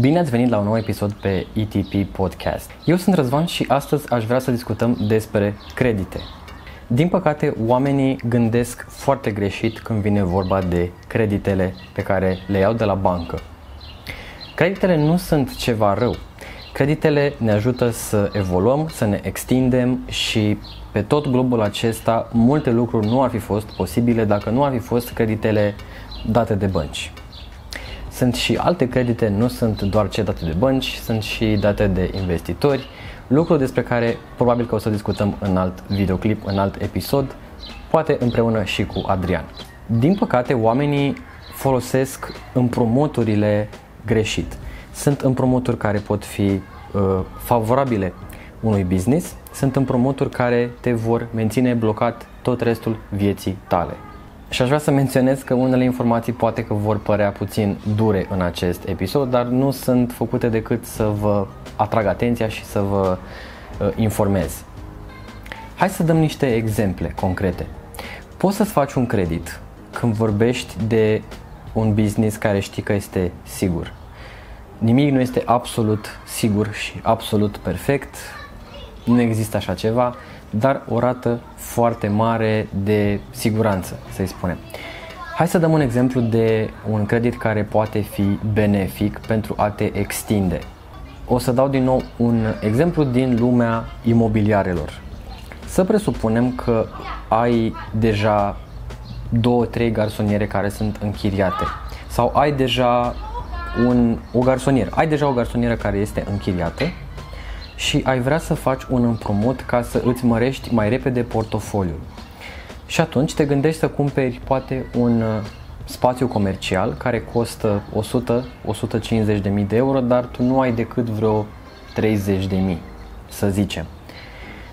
Bine ați venit la un nou episod pe ETP Podcast. Eu sunt Răzvan și astăzi aș vrea să discutăm despre credite. Din păcate, oamenii gândesc foarte greșit când vine vorba de creditele pe care le iau de la bancă. Creditele nu sunt ceva rău. Creditele ne ajută să evoluăm, să ne extindem și pe tot globul acesta multe lucruri nu ar fi fost posibile dacă nu ar fi fost creditele date de bănci. Sunt și alte credite, nu sunt doar cele date de bănci, sunt și date de investitori, lucru despre care probabil că o să discutăm în alt videoclip, în alt episod, poate împreună și cu Adrian. Din păcate, oamenii folosesc împrumuturile greșit. Sunt împrumuturi care pot fi favorabile unui business, sunt împrumuturi care te vor menține blocat tot restul vieții tale. Și aș vrea să menționez că unele informații poate că vor părea puțin dure în acest episod, dar nu sunt făcute decât să vă atrag atenția și să vă informez. Hai să dăm niște exemple concrete. Poți să-ți faci un credit când vorbești de un business care știi că este sigur. Nimic nu este absolut sigur și absolut perfect, nu există așa ceva, dar o rată foarte mare de siguranță, să-i spunem. Hai să dăm un exemplu de un credit care poate fi benefic pentru a te extinde. O să dau din nou un exemplu din lumea imobiliarelor. Să presupunem că ai deja 2-3 garsoniere care sunt închiriate sau ai deja o garsonieră care este închiriată și ai vrea să faci un împrumut ca să îți mărești mai repede portofoliul. Și atunci te gândești să cumperi poate un spațiu comercial care costă 100-150.000 de euro, dar tu nu ai decât vreo 30.000, să zicem.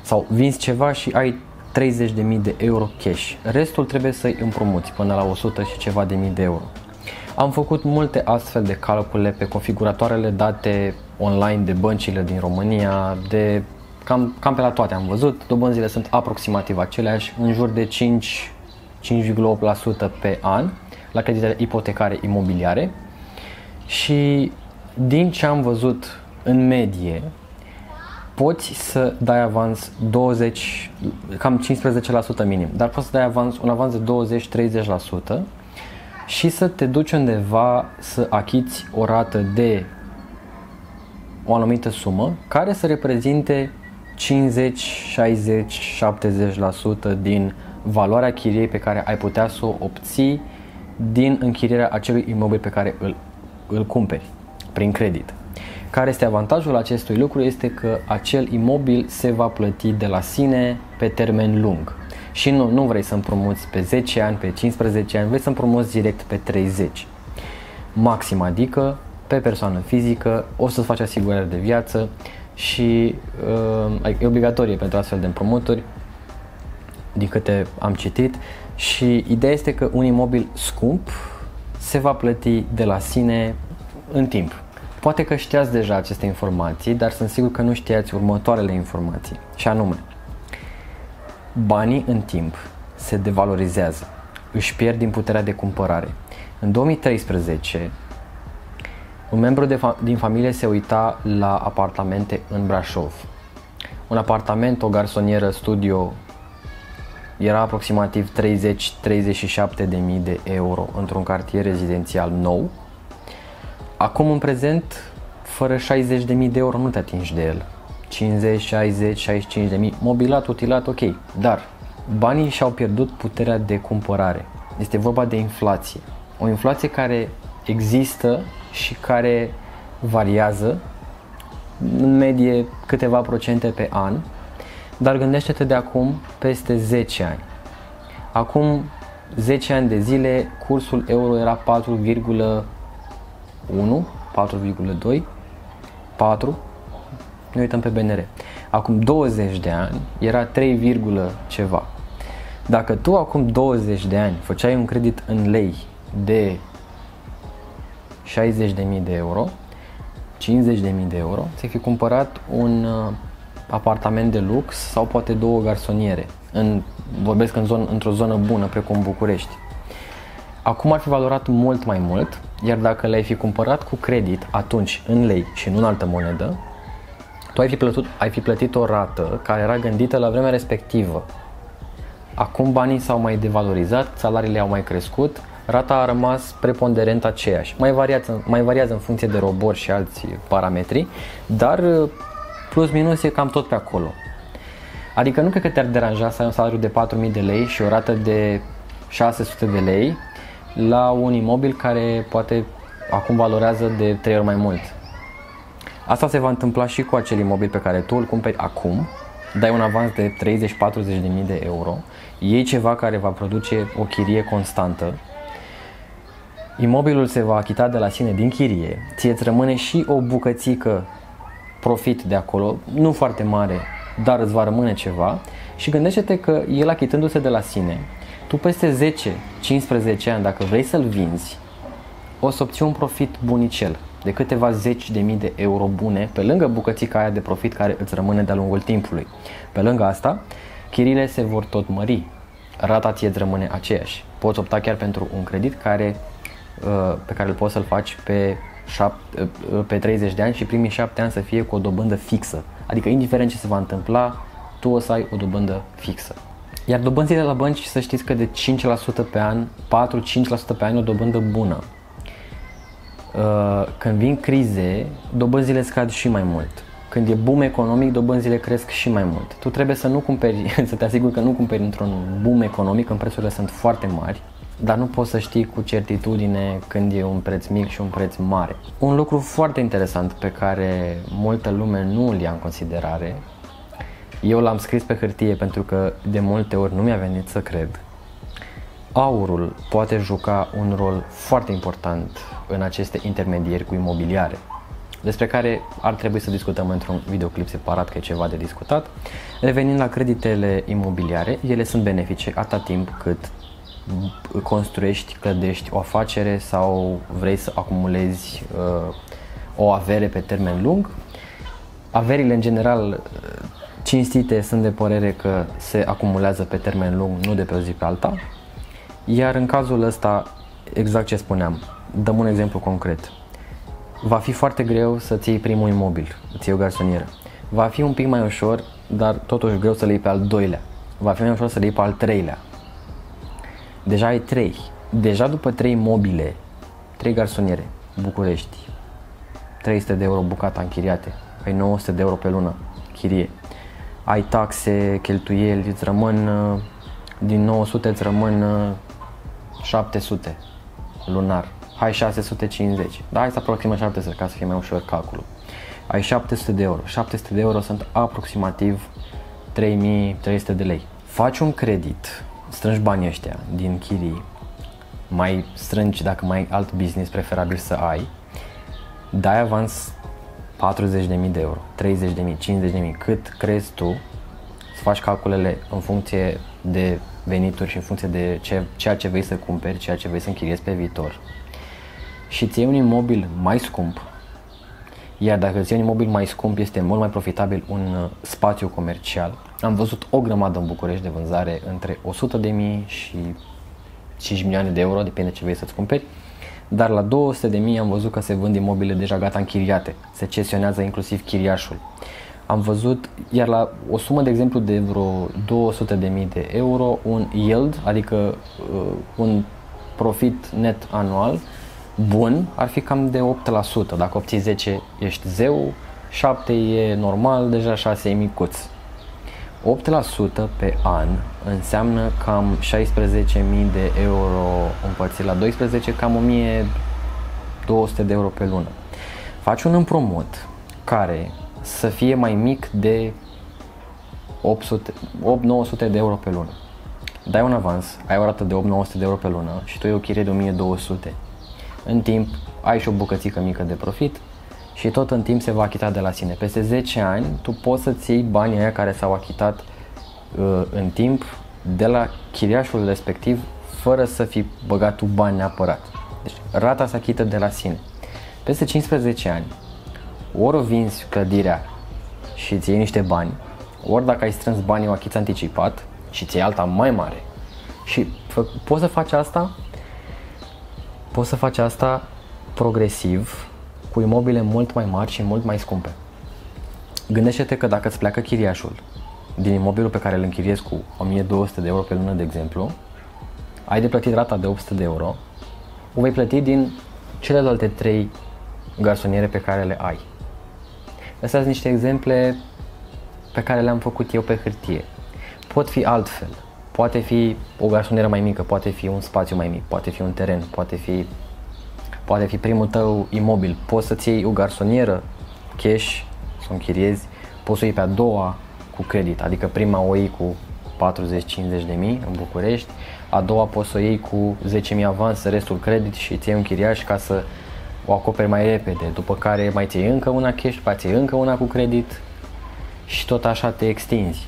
Sau vinzi ceva și ai 30.000 de euro cash. Restul trebuie să-i împrumuți până la 100 și ceva de mii de euro. Am făcut multe astfel de calcule pe configuratoarele date online de băncile din România, de cam pe la toate am văzut. Dobânzile sunt aproximativ aceleași, în jur de 5,8% pe an la creditele ipotecare imobiliare și din ce am văzut în medie poți să dai avans 20, cam 15% minim, dar poți să dai un avans de 20-30% și să te duci undeva să achiți o rată de o anumită sumă care să reprezinte 50, 60, 70% din valoarea chiriei pe care ai putea să o obții din închirierea acelui imobil pe care îl cumperi prin credit. Care este avantajul acestui lucru? Este că acel imobil se va plăti de la sine pe termen lung. Și nu vrei să împrumuți pe 10 ani, pe 15 ani, vrei să împrumuți direct pe 30. Maxim, adică pe persoană fizică, o să-ți faci asigurare de viață și e obligatorie pentru astfel de împrumuturi, din câte am citit. Și ideea este că un imobil scump se va plăti de la sine în timp. Poate că știați deja aceste informații, dar sunt sigur că nu știați următoarele informații, și anume: banii în timp se devalorizează, își pierd din puterea de cumpărare. În 2013, un membru din familie se uita la apartamente în Brașov. Un apartament, o garsonieră, studio, era aproximativ 30-37.000 de euro într-un cartier rezidențial nou. Acum, în prezent, fără 60.000 de euro nu te atingi de el. 50, 60, 65 de mii, mobilat, utilat, ok, dar banii și-au pierdut puterea de cumpărare. Este vorba de inflație. O inflație care există și care variază în medie câteva procente pe an, dar gândește-te de acum peste 10 ani. Acum 10 ani de zile cursul euro era 4,1, 4,2, 4. Ne uităm pe BNR. Acum 20 de ani era 3, ceva. Dacă tu acum 20 de ani făceai un credit în lei de 60.000 de euro, 50.000 de euro, ți-ai fi cumpărat un apartament de lux sau poate două garsoniere. Vorbesc într-o zonă bună precum București. acum ar fi valorat mult mai mult, iar dacă le-ai fi cumpărat cu credit atunci în lei și nu în altă monedă, tu ai fi plătit o rată care era gândită la vremea respectivă. Acum banii s-au mai devalorizat, salariile au mai crescut, rata a rămas preponderent aceeași. Mai variază în funcție de robori și alți parametri, dar plus minus e cam tot pe acolo. Adică nu cred că te-ar deranja să ai un salariu de 4.000 de lei și o rată de 600 de lei la un imobil care poate acum valorează de 3 ori mai mult. Asta se va întâmpla și cu acel imobil pe care tu îl cumperi acum, dai un avans de 30-40.000 de euro, iei ceva care va produce o chirie constantă, imobilul se va achita de la sine din chirie, ție îți rămâne și o bucățică profit de acolo, nu foarte mare, dar îți va rămâne ceva și gândește-te că el achitându-se de la sine, tu peste 10-15 ani, dacă vrei să-l vinzi, o să obții un profit bunicel de câteva zeci de mii de euro bune pe lângă bucățica aia de profit care îți rămâne de-a lungul timpului. Pe lângă asta, chiriile se vor tot mări, rata ție îți rămâne aceeași. Poți opta chiar pentru un credit pe care îl poți să-l faci pe 30 de ani și primii 7 ani să fie cu o dobândă fixă. Adică indiferent ce se va întâmpla, tu o să ai o dobândă fixă. Iar dobânzile la bănci, să știți că de 5% pe an, 4-5% pe an e o dobândă bună. Când vin crize, dobânzile scad și mai mult. Când e boom economic, dobânzile cresc și mai mult. Tu trebuie să te asiguri că nu cumperi într-un boom economic, când prețurile sunt foarte mari, dar nu poți să știi cu certitudine când e un preț mic și un preț mare. Un lucru foarte interesant pe care multă lume nu îl ia în considerare, eu l-am scris pe hârtie pentru că de multe ori nu mi-a venit să cred. Aurul poate juca un rol foarte important în aceste intermedieri cu imobiliare, despre care ar trebui să discutăm într-un videoclip separat, că e ceva de discutat. Revenind la creditele imobiliare, ele sunt benefice atâta timp cât construiești, clădești o afacere sau vrei să acumulezi o avere pe termen lung. Averile în general cinstite sunt de părere că se acumulează pe termen lung, nu de pe o zi pe alta. Iar în cazul ăsta, exact ce spuneam, dăm un exemplu concret. Va fi foarte greu să-ți iei primul imobil, îți iei o garsonieră. Va fi un pic mai ușor, dar totuși greu să-l iei pe al doilea. Va fi mai ușor să-l iei pe al treilea. Deja ai 3. Deja după 3 mobile, 3 garsoniere, București, 300 de euro bucata închiriate, ai 900 de euro pe lună chirie, ai taxe, cheltuieli, îți rămân din 900 îți rămân 700 lunar, hai 650, dar hai să aproximăm 700 ca să fie mai ușor calculul. Ai 700 de euro, 700 de euro sunt aproximativ 3300 de lei. Faci un credit, strângi banii ăștia din chirii, mai strângi dacă mai ai alt business preferabil să ai, dai avans 40.000 de euro, 30.000, 50.000, cât crezi tu, să faci calculele în funcție de venituri și în funcție de ceea ce vei să cumperi, ceea ce vei să închiriezi pe viitor. Și ți iei un imobil mai scump, iar dacă îți iei un imobil mai scump, este mult mai profitabil un spațiu comercial. Am văzut o grămadă în București de vânzare între 100.000 și 5 milioane de euro, depinde ce vei să-ți cumperi, dar la 200.000 am văzut că se vând imobile deja gata închiriate, se cesionează inclusiv chiriașul. Am văzut, iar la o sumă de exemplu de vreo 200.000 de euro, un yield, adică un profit net anual bun, ar fi cam de 8%, dacă obții 10 ești zeu, 7 e normal, deja 6 e micuț. 8% pe an înseamnă cam 16.000 de euro împărțit la 12, cam 1.200 de euro pe lună. Faci un împrumut care să fie mai mic de 800-900 de euro pe lună. Dai un avans, ai o rată de 8-900 de euro pe lună și tu iei o chirie de 1200. În timp ai și o bucățică mică de profit și tot în timp se va achita de la sine. Peste 10 ani tu poți să-ți iei banii aia care s-au achitat în timp de la chiriașul respectiv fără să fi băgat tu bani neapărat. Deci rata se achită de la sine. Peste 15 ani ori o vinzi clădirea și îți iei niște bani, ori dacă ai strâns banii o achiți anticipat și îți iei alta mai mare. Și poți să faci asta Poți să faci asta progresiv cu imobile mult mai mari și mult mai scumpe. Gândește-te că dacă îți pleacă chiriașul din imobilul pe care îl închiriezi cu 1200 de euro pe lună, de exemplu, ai de plătit rata de 800 de euro, o vei plăti din celelalte 3 garsoniere pe care le ai. Astea sunt niște exemple pe care le-am făcut eu pe hârtie. Pot fi altfel, poate fi o garsonieră mai mică, poate fi un spațiu mai mic, poate fi un teren, poate fi primul tău imobil. Poți să-ți iei o garsonieră cash, să o închiriezi, poți să o iei pe a doua cu credit, adică prima o iei cu 40-50 de mii în București, a doua poți să o iei cu 10.000 avans, restul credit, și îți iei un chiriaș ca să o acoperi mai repede, după care mai ții încă una cash, după ții încă una cu credit și tot așa te extinzi.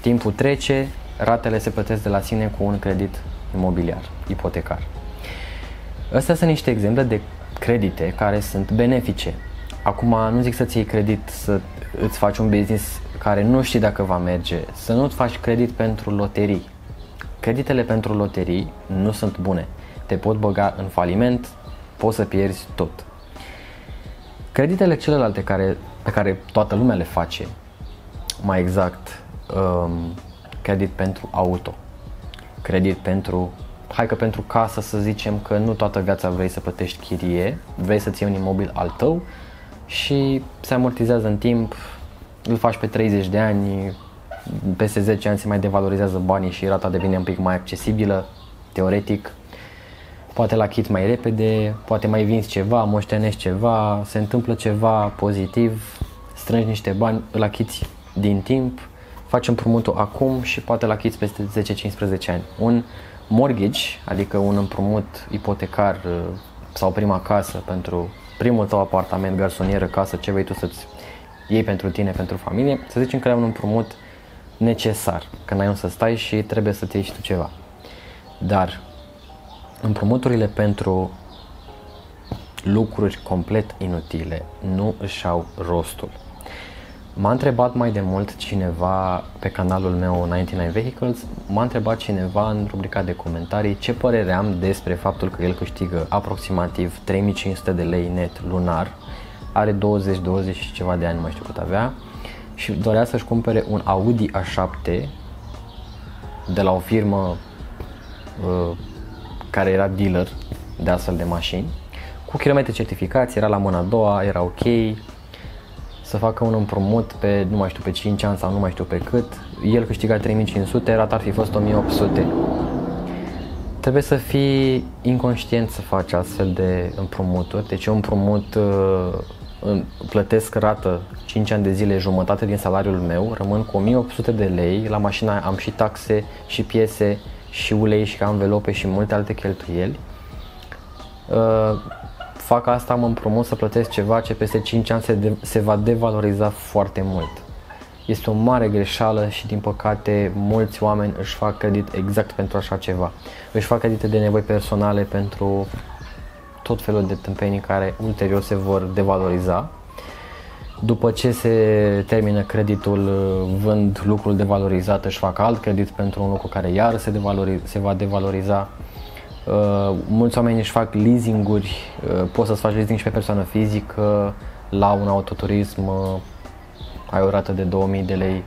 Timpul trece, ratele se plătesc de la sine cu un credit imobiliar, ipotecar. Astea sunt niște exemple de credite care sunt benefice. Acum nu zic să-ți iei credit, să îți faci un business care nu știi dacă va merge, să nu-ți faci credit pentru loterii. Creditele pentru loterii nu sunt bune, te pot băga în faliment, poți să pierzi tot. Creditele celelalte pe care toată lumea le face, mai exact, credit pentru auto, credit pentru, hai că pentru casă, să zicem că nu toată viața vrei să plătești chirie, vrei să ții un imobil al tău și se amortizează în timp, îl faci pe 30 de ani, peste 10 ani se mai devalorizează banii și rata devine un pic mai accesibilă, teoretic, poate la chit mai repede, poate mai vinzi ceva, moștenești ceva, se întâmplă ceva pozitiv, strângi niște bani, îl achiți din timp, faci împrumutul acum și poate la achiți peste 10-15 ani. Un mortgage, adică un împrumut ipotecar sau prima casă pentru primul tău apartament, garsonieră, casă, ce vei tu să-ți iei pentru tine, pentru familie, să zicem că ai un împrumut necesar, că n-ai unde să stai și trebuie să-ți iei și tu ceva. Dar împrumuturile pentru lucruri complet inutile nu își au rostul. M-a întrebat mai de mult cineva pe canalul meu 99 Vehicles, m-a întrebat cineva în rubrica de comentarii ce părere am despre faptul că el câștigă aproximativ 3500 de lei net lunar, are 20 și ceva de ani, nu mai știu cât avea, și dorea să-și cumpere un Audi A7 de la o firmă care era dealer de astfel de mașini, cu kilometri certificați, era la mâna a doua, era ok, să facă un împrumut pe, nu mai știu, pe 5 ani sau nu mai știu pe cât, el câștiga 3500, rata ar fi fost 1800. Trebuie să fii inconștient să faci astfel de împrumuturi, deci eu împrumut, plătesc rată 5 ani de zile, jumătate din salariul meu, rămân cu 1800 de lei, la mașina am și taxe, și piese, și ulei, și anvelope și multe alte cheltuieli. Fac asta, mă împrumut să plătesc ceva ce peste 5 ani se va devaloriza foarte mult. Este o mare greșeală și din păcate mulți oameni își fac credit exact pentru așa ceva. Își fac credite de nevoi personale pentru tot felul de tâmpenii care ulterior se vor devaloriza. După ce se termină creditul, vând lucrul devalorizat, își fac alt credit pentru un lucru care iar se va devaloriza. Mulți oameni își fac leasing-uri, poți să-ți faci leasing și pe persoană fizică, la un autoturism ai o rată de 2000 de lei,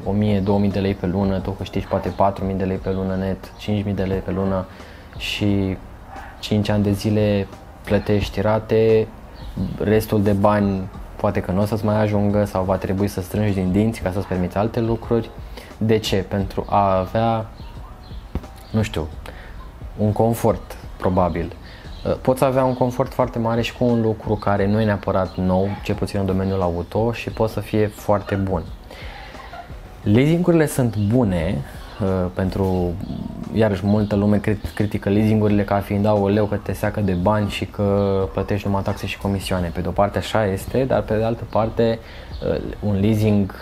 1000-2000 de lei pe lună, tu câștigi poate 4000 de lei pe lună net, 5000 de lei pe lună și 5 ani de zile plătești rate, restul de bani poate că nu o să-ți mai ajungă sau va trebui să strângi din dinți ca să-ți permiți alte lucruri. De ce? Pentru a avea, nu știu, un confort, probabil. Poți avea un confort foarte mare și cu un lucru care nu e neapărat nou, cel puțin în domeniul auto, și poate să fie foarte bun. Leasing-urile sunt bune pentru, iarăși, multă lume critică leasing-urile ca fiind aoleu că te seacă de bani și că plătești numai taxe și comisioane. Pe de o parte așa este, dar pe de altă parte un leasing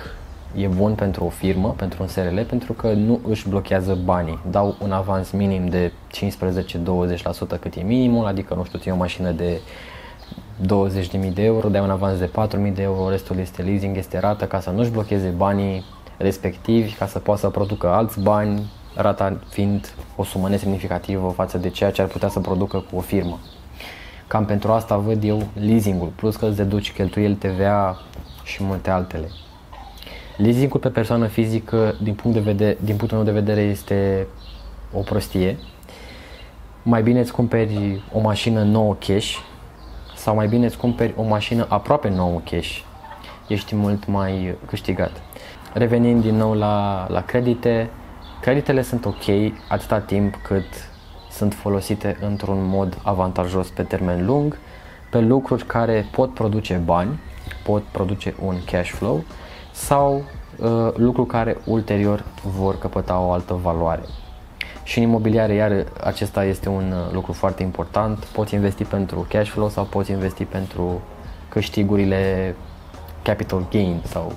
e bun pentru o firmă, pentru un SRL, pentru că nu își blochează banii. Dau un avans minim de 15-20% cât e minimul, adică, nu știu, ții o mașină de 20.000 de euro, dai un avans de 4.000 de euro, restul este leasing, este rată, ca să nu-și blocheze banii respectivi, ca să poată să producă alți bani, rata fiind o sumă nesemnificativă față de ceea ce ar putea să producă cu o firmă. Cam pentru asta văd eu leasing-ul, plus că îți deduci cheltuieli, TVA și multe altele. Leasing-ul pe persoană fizică, din punctul meu de vedere, este o prostie. Mai bine îți cumperi o mașină nouă cash sau mai bine îți cumperi o mașină aproape nouă cash. Ești mult mai câștigat. Revenind din nou la credite, creditele sunt ok atâta timp cât sunt folosite într-un mod avantajos pe termen lung, pe lucruri care pot produce bani, pot produce un cash flow sau lucruri care ulterior vor căpăta o altă valoare. Și în imobiliare, iar acesta este un lucru foarte important, poți investi pentru cash flow sau poți investi pentru câștigurile capital gain sau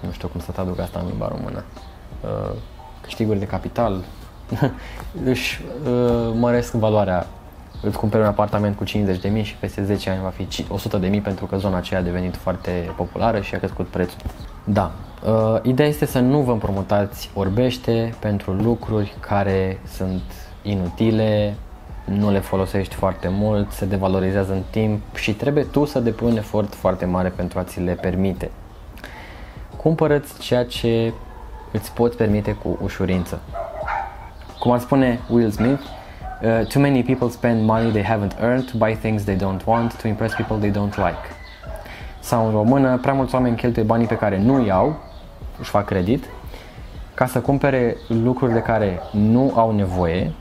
nu știu cum să traduc asta în limba română, câștiguri de capital. Își măresc valoarea. Îți cumperi un apartament cu 50.000 și peste 10 ani va fi 100.000 pentru că zona aceea a devenit foarte populară și a crescut prețul. Da, ideea este să nu vă împrumutați orbește pentru lucruri care sunt inutile, nu le folosești foarte mult, se devalorizează în timp și trebuie tu să depui un efort foarte mare pentru a ți le permite. Cumpără-ți ceea ce îți poți permite cu ușurință. Cum ar spune Will Smith, too many people spend money they haven't earned to buy things they don't want, to impress people they don't like. Sau în română, prea mulți oameni cheltuie banii pe care nu-i au, își fac credit, ca să cumpere lucruri de care nu au nevoie,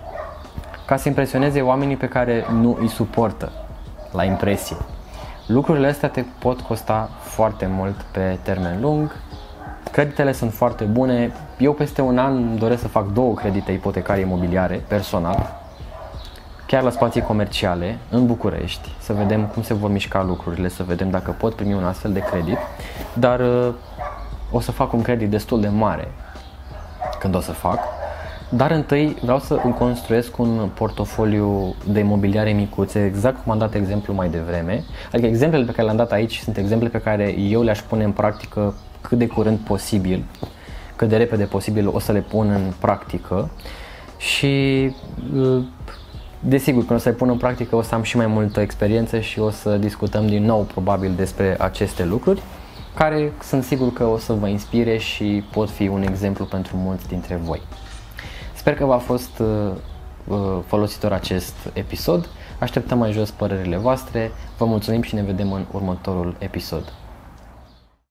ca să impresioneze oamenii pe care nu îi suportă la impresie. Lucrurile astea te pot costa foarte mult pe termen lung. Creditele sunt foarte bune. Eu peste un an doresc să fac 2 credite ipotecare imobiliare, personal, chiar la spații comerciale, în București, să vedem cum se vor mișca lucrurile, să vedem dacă pot primi un astfel de credit, dar o să fac un credit destul de mare când o să fac, dar întâi vreau să îmi construiesc un portofoliu de imobiliare micuțe, exact cum am dat exemplu mai devreme, adică exemplele pe care le-am dat aici sunt exemple pe care eu le-aș pune în practică cât de curând posibil, cât de repede posibil o să le pun în practică și desigur când o să le pun în practică o să am și mai multă experiență și o să discutăm din nou probabil despre aceste lucruri care sunt sigur că o să vă inspire și pot fi un exemplu pentru mulți dintre voi. Sper că v-a fost folositor acest episod, așteptăm mai jos părerile voastre, vă mulțumim și ne vedem în următorul episod.